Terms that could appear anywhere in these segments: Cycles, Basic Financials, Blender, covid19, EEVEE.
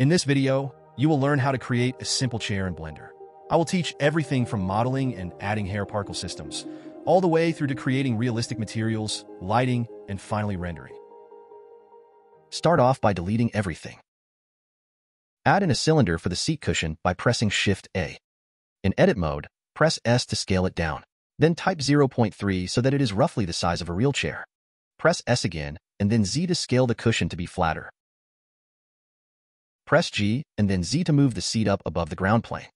In this video, you will learn how to create a simple chair in Blender. I will teach everything from modeling and adding hair particle systems, all the way through to creating realistic materials, lighting, and finally rendering. Start off by deleting everything. Add in a cylinder for the seat cushion by pressing Shift-A. In edit mode, press S to scale it down. Then type 0.3 so that it is roughly the size of a real chair. Press S again, and then Z to scale the cushion to be flatter. Press G, and then Z to move the seat up above the ground plane.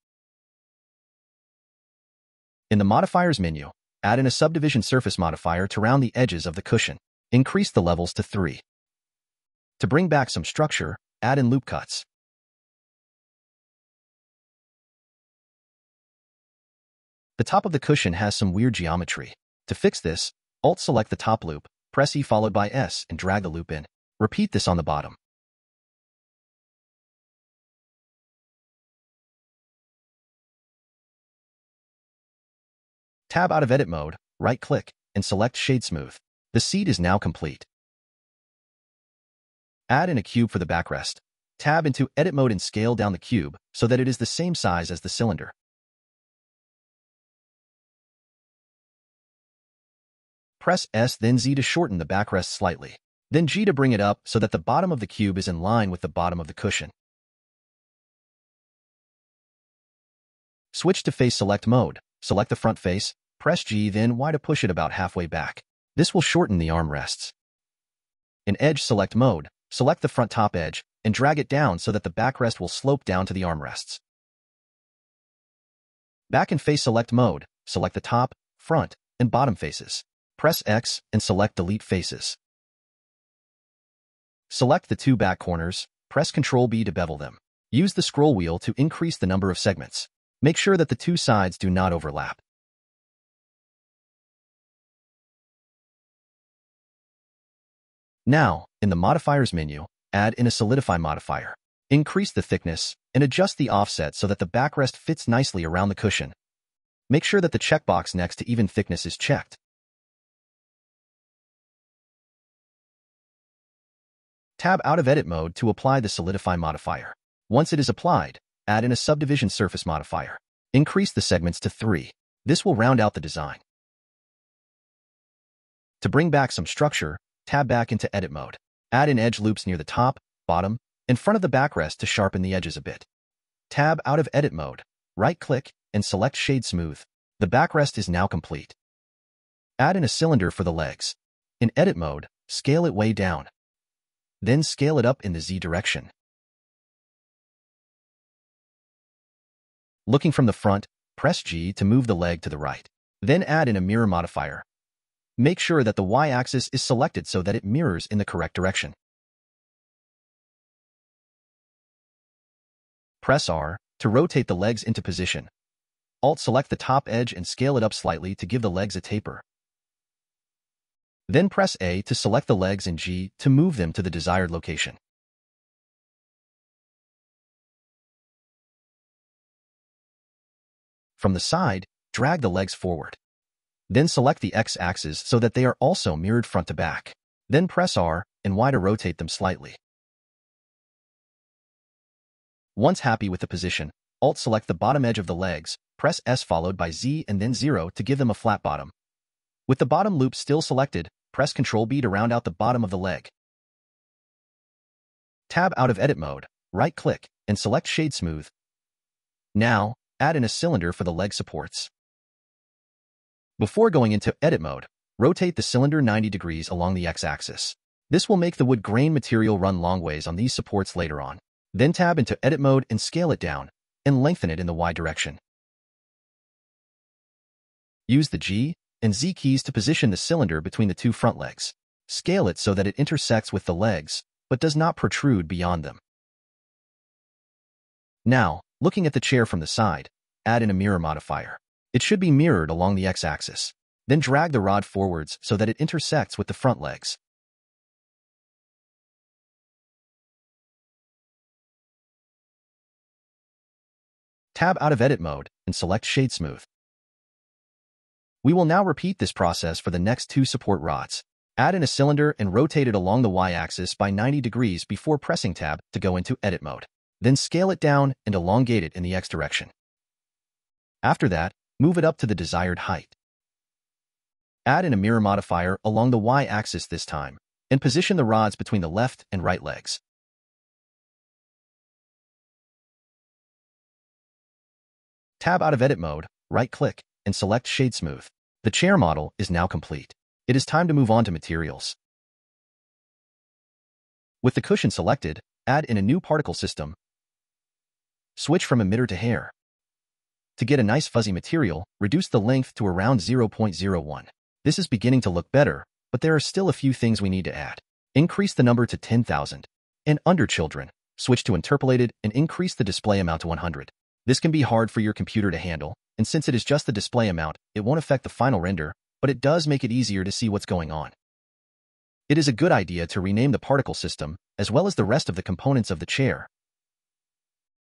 In the Modifiers menu, add in a Subdivision Surface modifier to round the edges of the cushion. Increase the levels to 3. To bring back some structure, add in loop cuts. The top of the cushion has some weird geometry. To fix this, Alt-select the top loop, press E followed by S, and drag the loop in. Repeat this on the bottom. Tab out of edit mode, right-click, and select Shade Smooth. The seat is now complete. Add in a cube for the backrest. Tab into edit mode and scale down the cube so that it is the same size as the cylinder. Press S then Z to shorten the backrest slightly. Then G to bring it up so that the bottom of the cube is in line with the bottom of the cushion. Switch to face select mode. Select the front face, press G then Y to push it about halfway back. This will shorten the armrests. In edge select mode, select the front top edge and drag it down so that the backrest will slope down to the armrests. Back in face select mode, select the top, front, and bottom faces. Press X and select delete faces. Select the two back corners, press Ctrl B to bevel them. Use the scroll wheel to increase the number of segments. Make sure that the two sides do not overlap. Now, in the Modifiers menu, add in a Solidify modifier. Increase the thickness and adjust the offset so that the backrest fits nicely around the cushion. Make sure that the checkbox next to Even Thickness is checked. Tab out of edit mode to apply the Solidify modifier. Once it is applied, add in a Subdivision Surface modifier. Increase the segments to 3. This will round out the design. To bring back some structure, tab back into edit mode. Add in edge loops near the top, bottom, and front of the backrest to sharpen the edges a bit. Tab out of edit mode, right-click, and select Shade Smooth. The backrest is now complete. Add in a cylinder for the legs. In edit mode, scale it way down. Then scale it up in the Z direction. Looking from the front, press G to move the leg to the right. Then add in a mirror modifier. Make sure that the Y-axis is selected so that it mirrors in the correct direction. Press R to rotate the legs into position. Alt-select the top edge and scale it up slightly to give the legs a taper. Then press A to select the legs and G to move them to the desired location. From the side, drag the legs forward. Then select the X-axis so that they are also mirrored front to back. Then press R and Y to rotate them slightly. Once happy with the position, Alt-select the bottom edge of the legs, press S followed by Z and then 0 to give them a flat bottom. With the bottom loop still selected, press Ctrl-B to round out the bottom of the leg. Tab out of edit mode, right-click, and select Shade Smooth. Now, add in a cylinder for the leg supports. Before going into edit mode, rotate the cylinder 90 degrees along the X-axis. This will make the wood grain material run long ways on these supports later on. Then tab into edit mode and scale it down, and lengthen it in the Y direction. Use the G and Z keys to position the cylinder between the two front legs. Scale it so that it intersects with the legs, but does not protrude beyond them. Now, looking at the chair from the side, add in a mirror modifier. It should be mirrored along the X-axis. Then drag the rod forwards so that it intersects with the front legs. Tab out of edit mode and select Shade Smooth. We will now repeat this process for the next two support rods. Add in a cylinder and rotate it along the Y-axis by 90 degrees before pressing Tab to go into edit mode. then scale it down and elongate it in the X direction. After that, move it up to the desired height. Add in a mirror modifier along the Y-axis this time, and position the rods between the left and right legs. Tab out of edit mode, right-click, and select Shade Smooth. The chair model is now complete. It is time to move on to materials. With the cushion selected, add in a new particle system. Switch from emitter to hair. To get a nice fuzzy material, reduce the length to around 0.01. This is beginning to look better, but there are still a few things we need to add. Increase the number to 10,000. And under children, switch to interpolated and increase the display amount to 100. This can be hard for your computer to handle, and since it is just the display amount, it won't affect the final render, but it does make it easier to see what's going on. It is a good idea to rename the particle system, as well as the rest of the components of the chair.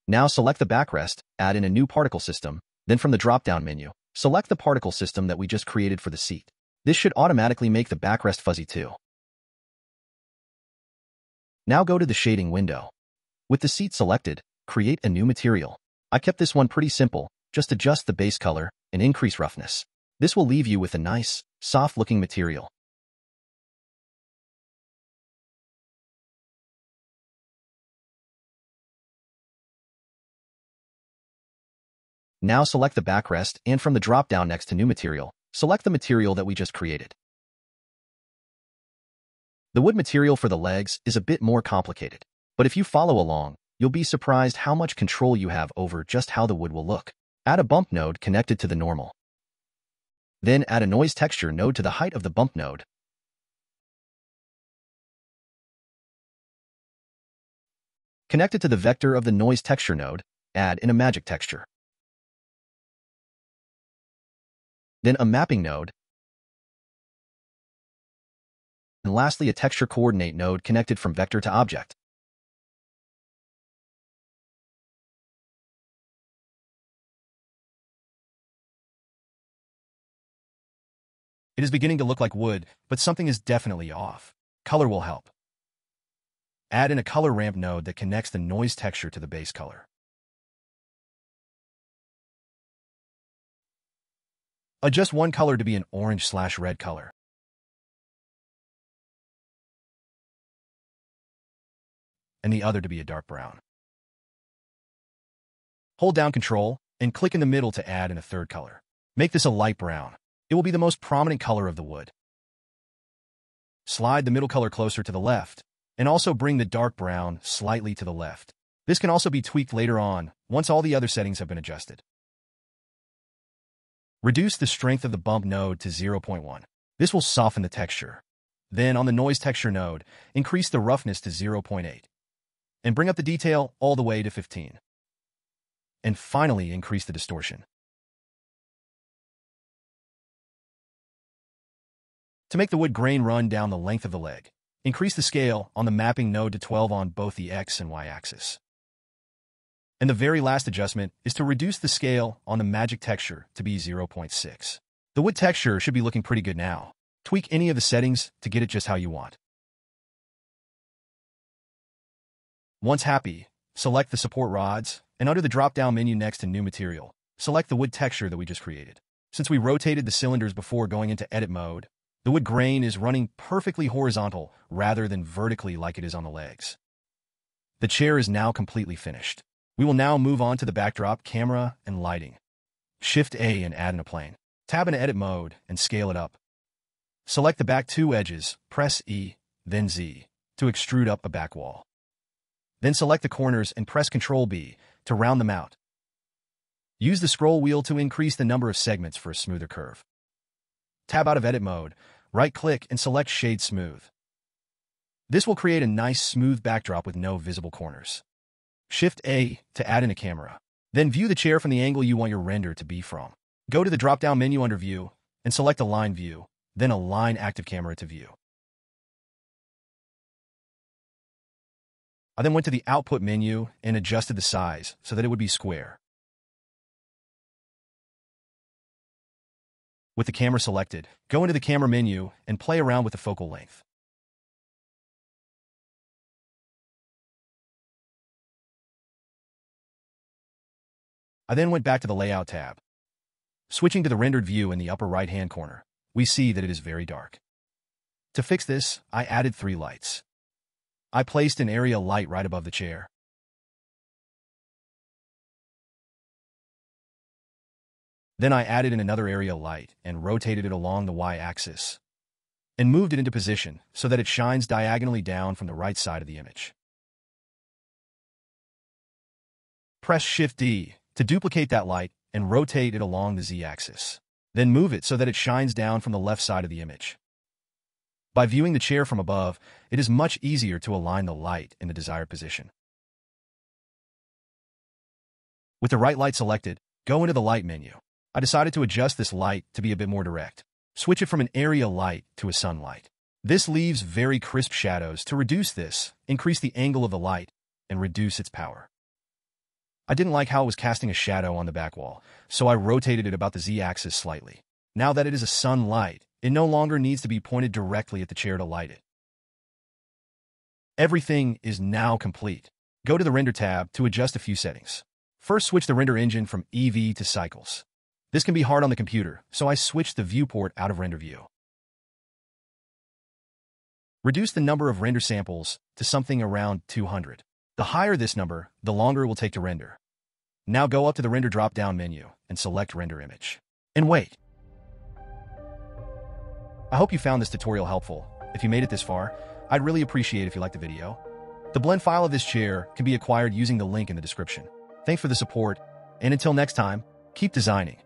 Now select the backrest, add in a new particle system, then from the drop-down menu, select the particle system that we just created for the seat. This should automatically make the backrest fuzzy too. Now go to the shading window. With the seat selected, create a new material. I kept this one pretty simple, just adjust the base color and increase roughness. This will leave you with a nice, soft-looking material. Now select the backrest and from the drop-down next to New Material, select the material that we just created. The wood material for the legs is a bit more complicated, but if you follow along, you'll be surprised how much control you have over just how the wood will look. Add a bump node connected to the normal. Then add a noise texture node to the height of the bump node. Connected to the vector of the noise texture node, add in a magic texture. Then a mapping node, and lastly a texture coordinate node connected from vector to object. It is beginning to look like wood, but something is definitely off. Color will help. Add in a color ramp node that connects the noise texture to the base color. Adjust one color to be an orange/red color. And the other to be a dark brown. Hold down Control and click in the middle to add in a third color. Make this a light brown. It will be the most prominent color of the wood. Slide the middle color closer to the left, and also bring the dark brown slightly to the left. This can also be tweaked later on, once all the other settings have been adjusted. Reduce the strength of the bump node to 0.1. This will soften the texture. Then, on the noise texture node, increase the roughness to 0.8. And bring up the detail all the way to 15. And finally, increase the distortion. To make the wood grain run down the length of the leg, increase the scale on the mapping node to 12 on both the X and Y axis. And the very last adjustment is to reduce the scale on the magic texture to be 0.6. The wood texture should be looking pretty good now. Tweak any of the settings to get it just how you want. Once happy, select the support rods, and under the drop-down menu next to New Material, select the wood texture that we just created. Since we rotated the cylinders before going into edit mode, the wood grain is running perfectly horizontal rather than vertically like it is on the legs. The chair is now completely finished. We will now move on to the backdrop, camera, and lighting. Shift-A and add in a plane. Tab in edit mode and scale it up. Select the back two edges, press E, then Z, to extrude up a back wall. Then select the corners and press Ctrl-B to round them out. Use the scroll wheel to increase the number of segments for a smoother curve. Tab out of edit mode, right-click and select Shade Smooth. This will create a nice smooth backdrop with no visible corners. Shift-A to add in a camera. Then view the chair from the angle you want your render to be from. Go to the drop-down menu under View and select Align View, then Align Active Camera to View. I then went to the Output menu and adjusted the size so that it would be square. With the camera selected, go into the Camera menu and play around with the focal length. I then went back to the Layout tab. Switching to the rendered view in the upper right-hand corner, we see that it is very dark. To fix this, I added 3 lights. I placed an area light right above the chair. Then I added in another area light and rotated it along the y-axis and moved it into position so that it shines diagonally down from the right side of the image. Press Shift-D to duplicate that light and rotate it along the z-axis. Then move it so that it shines down from the left side of the image. By viewing the chair from above, it is much easier to align the light in the desired position. With the right light selected, go into the light menu. I decided to adjust this light to be a bit more direct. Switch it from an area light to a sunlight. This leaves very crisp shadows. To reduce this, increase the angle of the light and reduce its power. I didn't like how it was casting a shadow on the back wall, so I rotated it about the z-axis slightly. Now that it is a sunlight, it no longer needs to be pointed directly at the chair to light it. Everything is now complete. Go to the Render tab to adjust a few settings. First, switch the render engine from EEVEE to Cycles. This can be hard on the computer, so I switched the viewport out of Render View. Reduce the number of render samples to something around 200. The higher this number, the longer it will take to render. Now go up to the Render drop-down menu and select Render Image. And wait. I hope you found this tutorial helpful. If you made it this far, I'd really appreciate it if you liked the video. The blend file of this chair can be acquired using the link in the description. Thanks for the support, and until next time, keep designing.